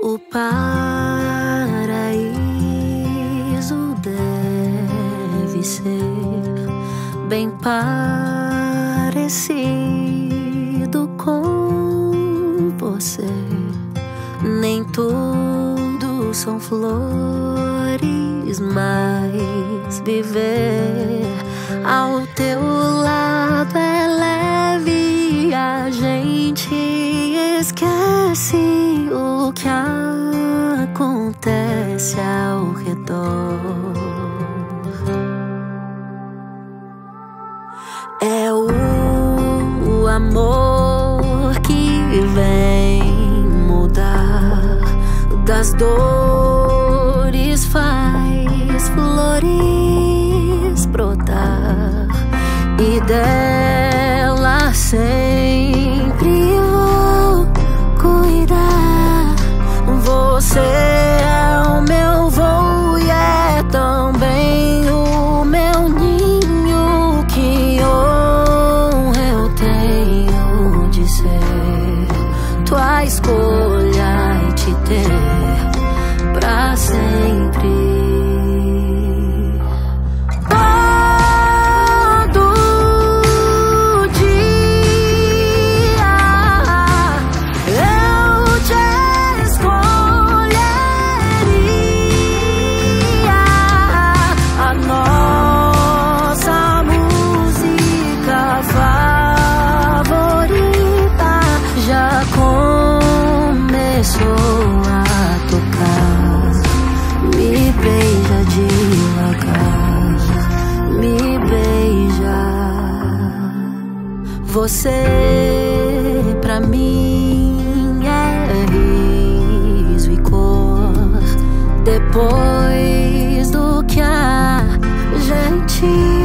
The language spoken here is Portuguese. o paraíso deve ser bem parecido com você. Nem tudo são flores, mas viver ao teu lado é leve. A gente esquece o que acontece ao redor. É o amor que vem mudar, das dores faz flores brotar, e dela sempre vou cuidar. Você é o meu voo e é também o meu ninho. Que honra eu tenho de ser tua escolha e te ter pra sempre. Você pra mim é riso e cor, depois do que a gente